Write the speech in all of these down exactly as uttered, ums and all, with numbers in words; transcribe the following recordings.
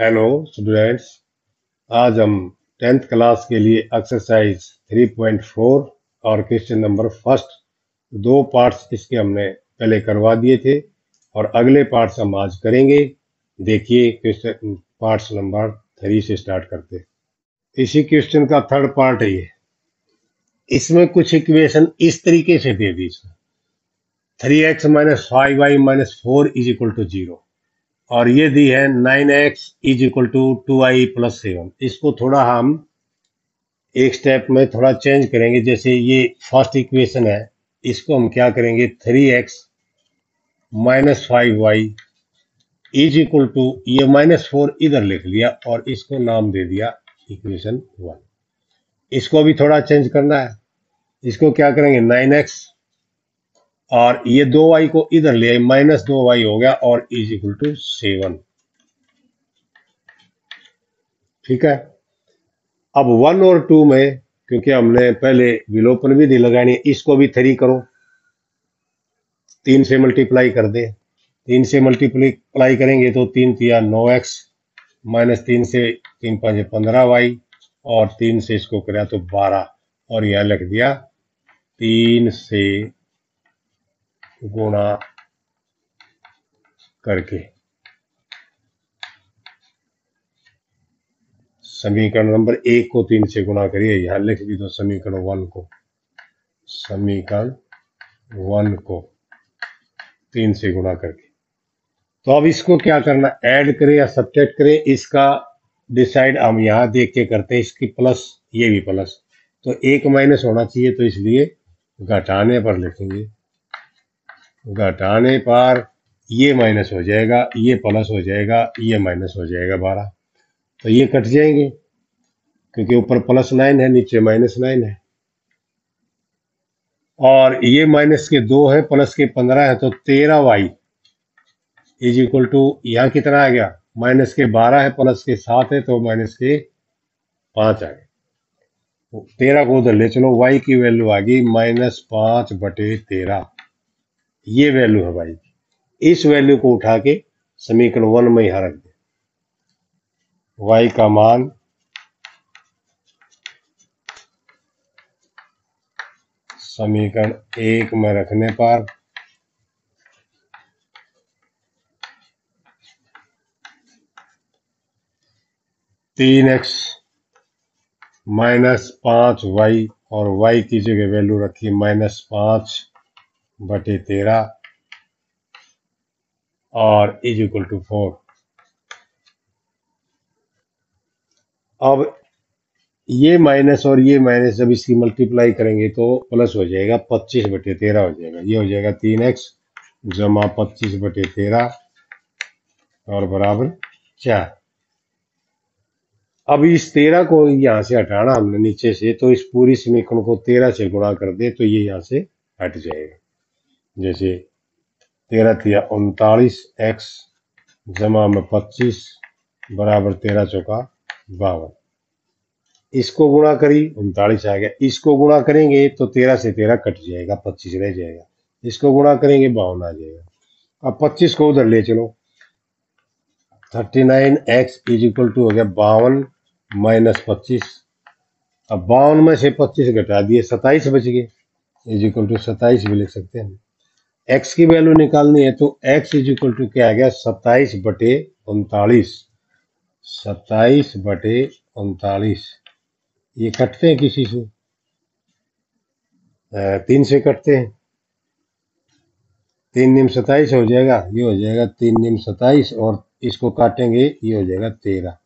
Hello students, आज हम tenth class के लिए एक्सरसाइज थ्री पॉइंट फोर और क्वेश्चन नंबर फर्स्ट दो पार्ट्स इसके हमने पहले करवा दिए थे और अगले पार्ट्स हम आज करेंगे। देखिए क्वेश्चन पार्ट्स नंबर थ्री से स्टार्ट करते। इसी क्वेश्चन का थर्ड पार्ट है ये। इसमें कुछ इक्वेशन इस तरीके से दे दी, three x minus five y minus four is equal to zero, और ये दी है nine x is equal to two y plus seven. इसको थोड़ा हम एक स्टेप में थोड़ा चेंज करेंगे। जैसे ये फर्स्ट इक्वेशन है, इसको हम क्या करेंगे, three x minus five y is equal to, ये माइनस फोर इधर लिख लिया और इसको नाम दे दिया इक्वेशन वन। इसको भी थोड़ा चेंज करना है। इसको क्या करेंगे, नाइन एक्स और ये दो वाई को इधर ले आए, माइनस दो वाई हो गया और इज इक्वल टू सेवन। ठीक है। अब वन और टू में, क्योंकि हमने पहले विलोपन विधि लगानी है, इसको भी थ्री करो, तीन से मल्टीप्लाई कर दे। तीन से मल्टीप्लाई करेंगे तो तीन तिया नौ एक्स माइनस तीन से तीन पाँच पंद्रह वाई और तीन से इसको करा तो बारह, और यह लिख दिया तीन से गुणा करके। समीकरण नंबर एक को तीन से गुणा करिए, यहां लिख दी तो समीकरण वन को समीकरण वन को तीन से गुणा करके। तो अब इसको क्या करना, ऐड करें या सब्ट्रैक्ट करें, इसका डिसाइड हम यहां देख के करते हैं। इसकी प्लस, ये भी प्लस, तो एक माइनस होना चाहिए, तो इसलिए घटाने पर लिखेंगे, घटाने पर ये माइनस हो जाएगा, ये प्लस हो जाएगा, ये माइनस हो जाएगा बारह, तो ये कट जाएंगे क्योंकि ऊपर प्लस नाइन है नीचे माइनस नाइन है, और ये माइनस के दो है प्लस के पंद्रह है, तो तेरह वाई इज इक्वल टू, यहाँ कितना आ गया, माइनस के बारह है प्लस के सात है तो माइनस के पाँच आ गए। तो तेरह को उधर ले चलो, वाई की वैल्यू आ गई माइनस पाँच बटे तेरह, ये वैल्यू है भाई। इस वैल्यू को उठा के समीकरण वन में यहां रख दे, वाई का मान समीकरण एक में रखने पर तीन एक्स माइनस पांच वाई और वाई की जगह वैल्यू रखी माइनस पांच बटे तेरह और इज इक्वल टू फोर। अब ये माइनस और ये माइनस जब इसकी मल्टीप्लाई करेंगे तो प्लस हो जाएगा, पच्चीस बटे तेरह हो जाएगा, ये हो जाएगा तीन एक्स जमा पच्चीस बटे तेरह और बराबर चार। अब इस तेरह को यहां से हटाना हमने नीचे से, तो इस पूरी समीकरण को तेरह से गुणा कर दे तो ये यहां से हट जाएगा। जैसे तेरह तिया उनतालीस एक्स जमा में पच्चीस बराबर तेरह चौका बावन, इसको गुणा करी उनतालीस आ गया, इसको गुणा करेंगे तो तेरह से तेरह कट जाएगा पच्चीस रह जाएगा, इसको गुणा करेंगे बावन आ जाएगा। अब पच्चीस को उधर ले चलो, thirty nine x is equal to हो गया बावन माइनस पच्चीस। अब बावन में से पच्चीस घटा दिए सत्ताईस बच गए, इज इक्वल टू सत्ताईस भी लिख सकते हैं। एक्स की वैल्यू निकालनी है तो एक्स इज इक्वल टू क्या आ गया, सत्ताईस बटे उनतालीस, सत्ताईस बटे उनतालीस। ये कटते हैं किसी से, तीन से कटते हैं, तीन निम सत्ताईस हो जाएगा, ये हो जाएगा तीन निम सत्ताईस, और इसको काटेंगे ये हो जाएगा तेरह,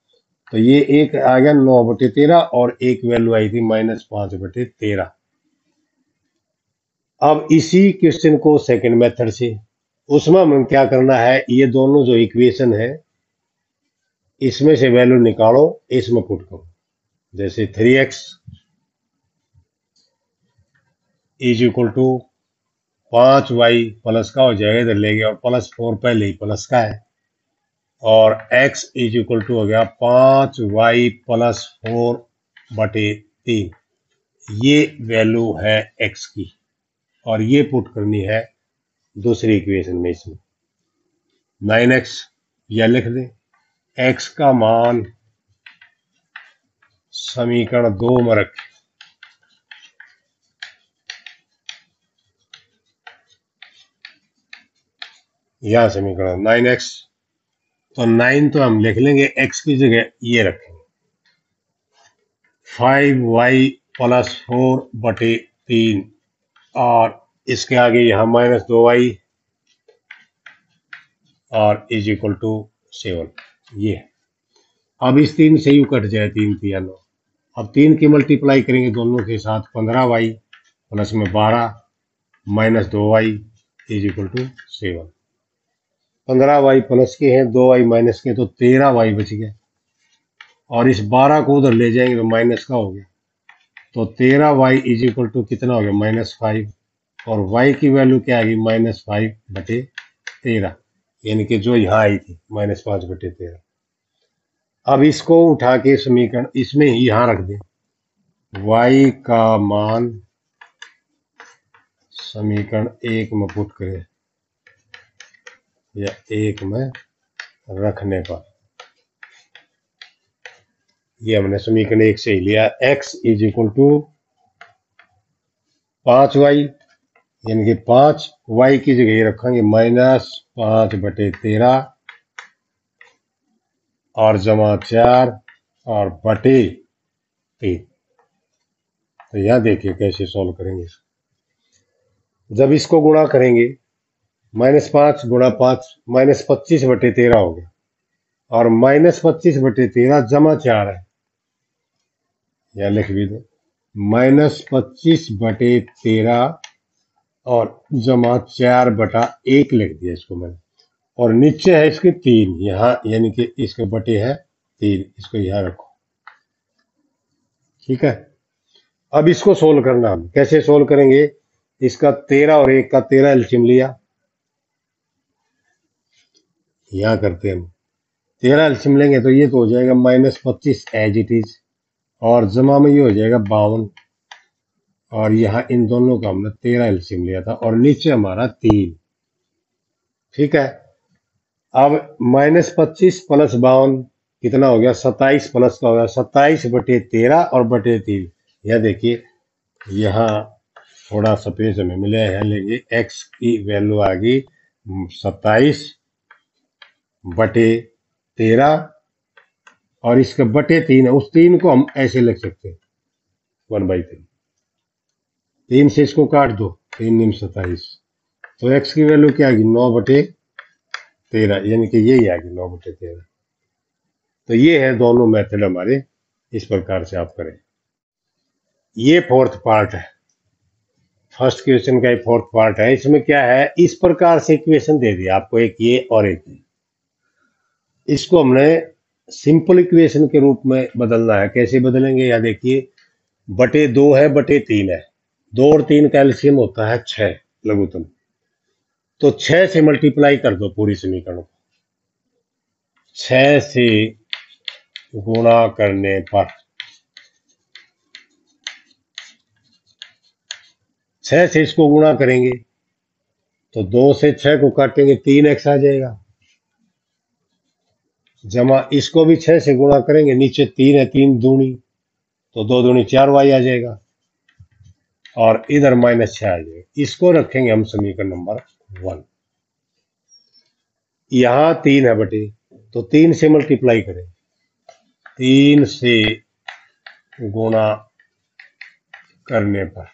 तो ये एक आ गया नौ बटे तेरह और एक वैल्यू आई थी माइनस पाँच बटे तेरह। अब इसी क्वेश्चन को सेकंड मेथड से, उसमें हमें क्या करना है, ये दोनों जो इक्वेशन है इसमें से वैल्यू निकालो, इसमें पुट करो। जैसे three x is equal to पाँच वाई प्लस का हो जाएगा, इधर ले गया और प्लस फोर पहले ही प्लस का है, और एक्स इज इक्वल टू हो गया पाँच वाई प्लस फोर बटे तीन, ये वैल्यू है एक्स की, और ये पुट करनी है दूसरी इक्वेशन में। इसमें नाइन एक्स या लिख दें एक्स का मान समीकरण दो में रखें। यह समीकरण नाइन एक्स, तो नाइन तो हम लिख लेंगे, एक्स की जगह ये रखेंगे। फाइव वाई प्लस फोर बटे तीन, और इसके आगे यहाँ माइनस दो वाई और इज इक्वल टू सेवन। ये अब इस तीन से यू कट जाए, तीन थी या नौ। अब तीन की मल्टीप्लाई करेंगे दोनों के साथ, पंद्रह वाई प्लस में बारह माइनस दो y is equal to seven. पंद्रह वाई प्लस के हैं, दो वाई माइनस के, तो तेरह वाई बच गया। और इस बारह को उधर ले जाएंगे तो माइनस का हो गया, तो तेरह वाई इज इक्वल टू कितना हो गया, माइनस फाइव। और y की वैल्यू क्या आएगी, माइनस फाइव बटे तेरह, यानी कि जो यहाँ आई थी माइनस पाँच बटे तेरह। अब इसको उठा के समीकरण इसमें ही यहाँ रख दें। y का मान समीकरण एक में पुट करें या एक में रखने पर, ये हमने समीकरण एक से ही लिया। x इज इक्वल टू पाँच वाई, यानी कि पाँच वाई की जगह ये रखेंगे माइनस पाँच बटे तेरह और जमा चार और बटे तीन। तो यहाँ देखिए कैसे सॉल्व करेंगे। जब इसको गुणा करेंगे, माइनस पाँच गुणा पाँच माइनस पच्चीस बटे तेरह हो गया, और माइनस पच्चीस बटे तेरह जमा चार है, यहाँ लिख भी दो, माइनस पच्चीस बटे तेरह और जमा चार बटा एक लिख दिया इसको मैंने। और नीचे है इसके तीन, यहाँ यानी कि इसके बटे है तीन, इसको यहाँ रखो, ठीक है। अब इसको सोल्व करना, हम कैसे सोल्व करेंगे, इसका तेरह और एक का तेरह एलसीएम लिया, यहाँ करते हम तेरह एलसीएम लेंगे तो ये तो हो जाएगा माइनस पच्चीस एज इट इज, और जमा में ये हो जाएगा बावन, और यहाँ इन दोनों का हमने तेरह एलसीएम लिया था, और नीचे हमारा तीन, ठीक है। अब माइनस पच्चीस प्लस बावन कितना हो गया, सत्ताईस प्लस का हो गया सत्ताईस बटे तेरह और बटे तीन। यह देखिए यहाँ थोड़ा सफेद हमें मिला है, लेंगे एक्स की वैल्यू आ गई सत्ताईस बटे तेरह और इसका बटे तीन है, उस तीन को हम ऐसे लिख सकते हैं वन बाई तीन। तीन से इसको काट दो, तीन निम सत्ताईस, तो एक्स की वैल्यू क्या आएगी, नौ बटे तेरह, यानी कि यही आएगी नौ बटे तेरह। तो ये है दोनों मेथड हमारे, इस प्रकार से आप करें। ये फोर्थ पार्ट है, फर्स्ट क्वेश्चन का ये फोर्थ पार्ट है। इसमें क्या है, इस प्रकार से इक्वेशन दे दिया आपको, एक ये और एक ये। इसको हमने सिंपल इक्वेशन के रूप में बदलना है। कैसे बदलेंगे, या देखिए बटे दो है बटे तीन है, दो और तीन का एलसीएम होता है छः लघुतम, तो छः से मल्टीप्लाई कर दो पूरी समीकरण को। छः से गुणा करने पर, छः से इसको गुणा करेंगे तो दो से छः को काटेंगे तीन एक्स आ जाएगा, जमा इसको भी छः से गुणा करेंगे, नीचे तीन है, तीन दूनी तो दो दूनी चार वाई आ जाएगा, और इधर माइनस छह आ जाएगा। इसको रखेंगे हम समीकरण नंबर वन। यहां तीन है बटे, तो तीन से मल्टीप्लाई करें, तीन से गुणा करने पर,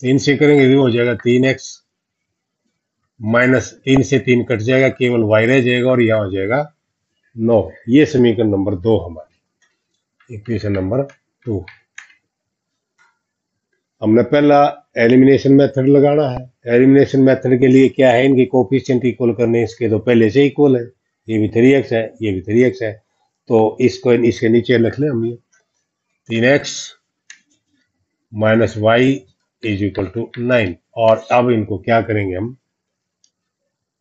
तीन से करेंगे ये हो जाएगा तीन एक्स, माइनस तीन से तीन कट जाएगा, केवल वाई रह जाएगा, और यहां हो जाएगा नौ। ये समीकरण नंबर दो हमारी, इक्वेशन नंबर टू। हमने पहला एलिमिनेशन मेथड लगाना है। एलिमिनेशन मेथड के लिए क्या है, इनके कोफिशिएंट इक्वल करने, इसके तो पहले से इक्वल है, ये भी थ्री एक्स है, ये भी थ्री एक्स है, तो इसको इसके नीचे लिख लें हम, ये तीन x minus y is equal to nine. और अब इनको क्या करेंगे हम,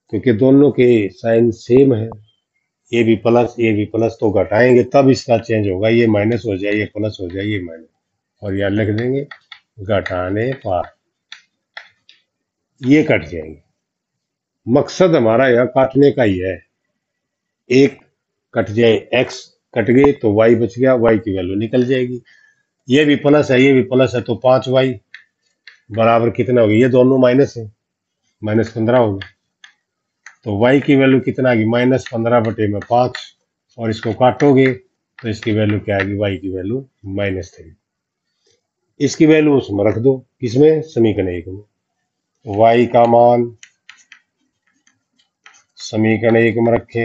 क्योंकि दोनों के साइन सेम है, ये भी प्लस ये भी प्लस, तो घटाएंगे तब इसका चेंज होगा, ये माइनस हो जाए, ये प्लस हो जाए, ये माइनस, और यहाँ लिख देंगे घटाने पर, ये कट जाएंगे मकसद हमारा यह काटने का ही है। एक कट जाए, एक्स कट गए तो वाई बच गया, वाई की वैल्यू निकल जाएगी। ये भी प्लस है, ये भी प्लस है, तो पांच वाई बराबर कितना होगी? ये दोनों माइनस है, माइनस पंद्रह होगा। तो वाई की वैल्यू कितना आएगी? माइनस पंद्रह बटे में पाँच, और इसको काटोगे तो इसकी वैल्यू क्या आएगी? वाई की वैल्यू माइनस थ्री। इसकी वैल्यू उसमें रख दो, किसमें? समीकरण एक में। वाई का मान समीकरण एक में रखे,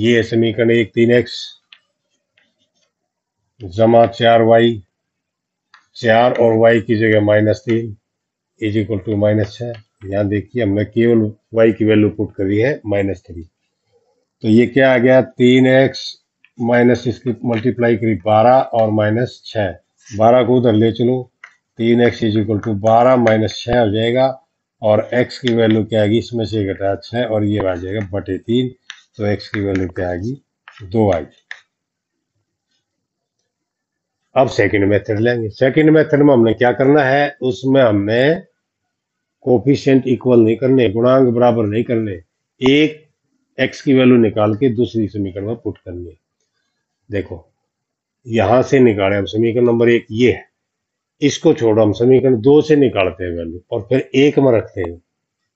ये समीकरण एक, तीन एक्स जमा चार वाई, चार और वाई की जगह माइनस तीन इज इक्वल टू माइनस छः। यहाँ देखिए हमने केवल वाई की वैल्यू पुट करी है माइनस थ्री, तो ये क्या आ गया? तीन एक्स माइनस इसकी मल्टीप्लाई करी बारह और माइनस छः, बारह को उधर ले चलो, तीन एक्स इज इक्वल टू बारह माइनस छः हो जाएगा, और एक्स की वैल्यू क्या आएगी? इसमें से घटा छः और ये आ जाएगा बटे तीन, तो एक्स की वैल्यू क्या आएगी? दो आएगी। अब सेकंड मेथड लेंगे। सेकंड मेथड में हमने क्या करना है? उसमें हमने कोफिशिएंट इक्वल नहीं करने, गुणांक बराबर नहीं करने, एक एक्स की वैल्यू निकाल के दूसरी समीकरण में पुट करनी है। देखो यहां से निकाले हम समीकरण नंबर एक, ये है, इसको छोड़ो हम समीकरण दो से निकालते हैं वैल्यू और फिर एक में रखते हैं,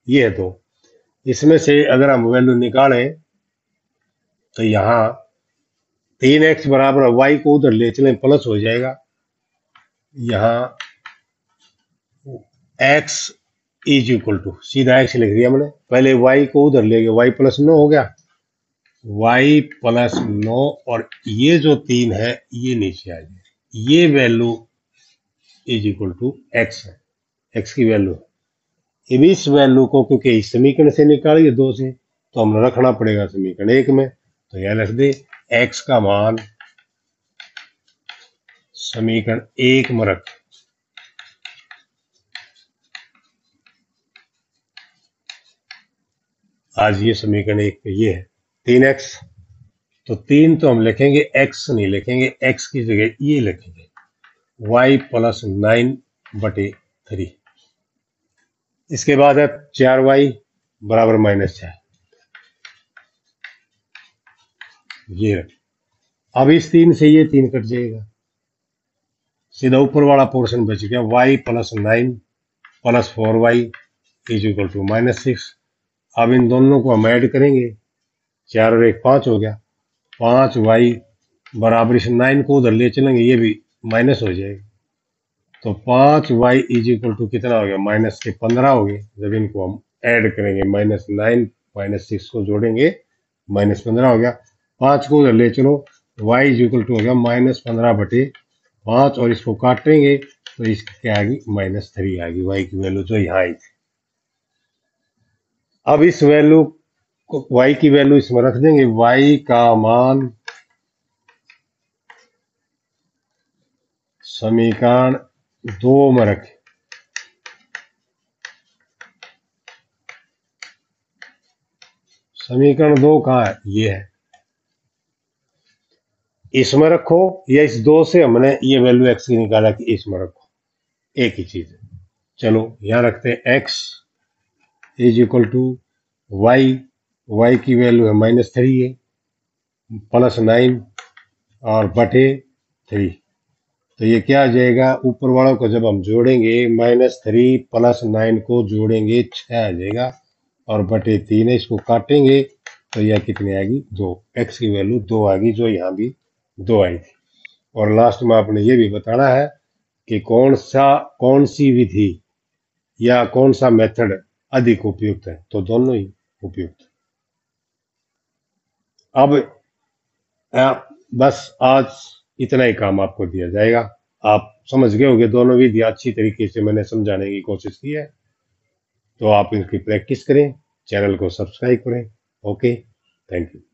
ये है दो। इसमें से अगर हम वैल्यू निकालें तो यहाँ तीन एक्स बराबर वाई को उधर ले चले प्लस हो जाएगा, यहाँ एक्स इज इक्वल टू सीधा एक्स लिख दिया हमने, पहले वाई को उधर ले गए, वाई प्लस नौ हो गया, वाई प्लस नौ, और ये जो तीन है ये नीचे आ जाए, ये value is equal to x है, एक्स की वैल्यू। अब इस वैल्यू को क्योंकि इस समीकरण से निकालिए दो से, तो हमें रखना पड़ेगा समीकरण एक में, तो यह रख दे एक्स का मान समीकरण एक में रख, आज ये समीकरण एक पे ये है तीन एक्स, तो तीन तो हम लिखेंगे एक्स नहीं लिखेंगे, एक्स की जगह ये लिखेंगे वाई प्लस नाइन बटे थ्री। इसके बाद है चार वाई बराबर माइनस छह, ये अब इस तीन से ये तीन कट जाएगा, सीधा ऊपर वाला पोर्शन बच गया, y plus nine plus four y is equal to minus six. अब इन दोनों को हम ऐड करेंगे, चार और एक पाँच हो गया, पाँच वाई बराबर इस नाइन को उधर ले चलेंगे, ये भी माइनस हो जाएगा, तो पाँच वाई इज इक्वल टू कितना हो गया? माइनस के पंद्रह हो गए। जब इनको हम ऐड करेंगे, माइनस नाइन माइनस सिक्स को जोड़ेंगे, माइनस पंद्रह हो गया, पाँच को उधर ले चलो, वाई इज इक्वल टू हो गया माइनस पंद्रह बटे पाँच, और इसको काटेंगे तो इसकी क्या आएगी? माइनस थ्री आएगी, वाई की वैल्यू जो यहाँ आई थी। अब इस वैल्यू को, वाई की वैल्यू इसमें रख देंगे, वाई का मान समीकरण दो में रखें, समीकरण दो कहाँ है? ये है, इसमें रखो, या इस दो से हमने ये वैल्यू एक्स की निकाला कि इसमें रखो, एक ही चीज है। चलो यहाँ रखते हैं x is equal to y, y की वैल्यू है माइनस थ्री है प्लस नाइन और बटे थ्री, तो ये क्या आ जाएगा? ऊपर वालों को जब हम जोड़ेंगे, माइनस थ्री प्लस नाइन को जोड़ेंगे छः आ जाएगा, और बटे तीन है, इसको काटेंगे तो यह कितनी आएगी? दो, एक्स की वैल्यू दो आएगी, जो यहाँ भी दो आई थी। और लास्ट में आपने ये भी बताना है कि कौन सा कौन सी विधि या कौन सा मेथड अधिक उपयुक्त है, तो दोनों ही उपयुक्त। अब आप बस आज इतना ही काम आपको दिया जाएगा, आप समझ गए होंगे दोनों विधि अच्छी तरीके से मैंने समझाने की कोशिश की है, तो आप इनकी प्रैक्टिस करें, चैनल को सब्सक्राइब करें। Okay, thank you.